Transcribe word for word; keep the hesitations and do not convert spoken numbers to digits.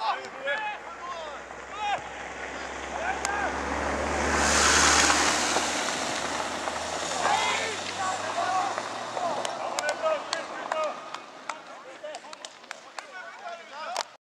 Allez,